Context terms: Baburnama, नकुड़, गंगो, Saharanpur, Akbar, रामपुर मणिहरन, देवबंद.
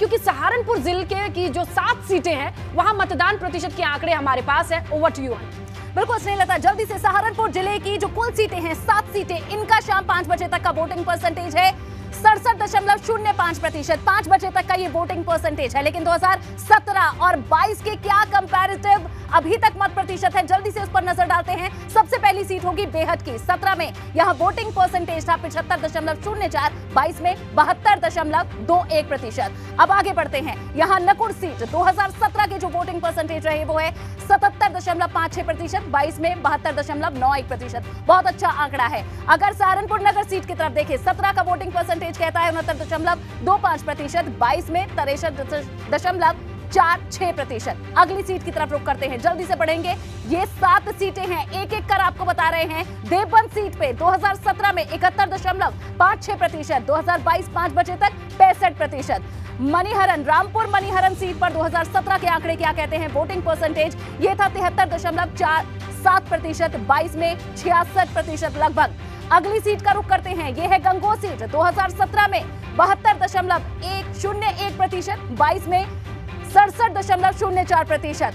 क्योंकि सहारनपुर जिले की जो 7 सीटें हैं वहां मतदान प्रतिशत के आंकड़े हमारे पास है। Over to you. बिल्कुल स्नेहलता, जल्दी से सहारनपुर जिले की जो कुल सीटें हैं 7 सीटें, इनका शाम 5 बजे तक का वोटिंग परसेंटेज है 67.05%। 5 बजे तक का ये वोटिंग परसेंटेज है, लेकिन 2017 और 22 के क्या कंपैरेटिव अभी तक मत प्रतिशत है, जल्दी से उस पर नजर डालते हैं। सबसे पहली सीट होगी बेहद की। 17 में यह वोटिंग परसेंटेज था 75.04, 22 में 72.21%। अब आगे बढ़ते हैं, यहाँ नकुड़ सीट 2017 के जो वोटिंग परसेंटेज रहे वो है 77.56%, 22 में 72.91%। बहुत अच्छा आंकड़ा है। अगर सहारनपुर नगर सीट की तरफ देखें, 17 का वोटिंग परसेंटेज कहता है 69.25%, 22 में 63.46%। अगली सीट की तरफ रुख करते हैं, जल्दी से बढ़ेंगे। ये 7 सीटें हैं, एक एक कर आपको बता रहे हैं। देवबंद सीट पे 2017 में 71.56%, 2022 5 बजे तक 65%। मणिहरन, रामपुर मणिहरन सीट पर 2017 के आंकड़े क्या कहते हैं, वोटिंग परसेंटेज ये था 73.47%, 22 में 66% लगभग। अगली सीट का रुख करते हैं, ये है गंगो सीट 2017 में 72.101%, 22 में 67.04%।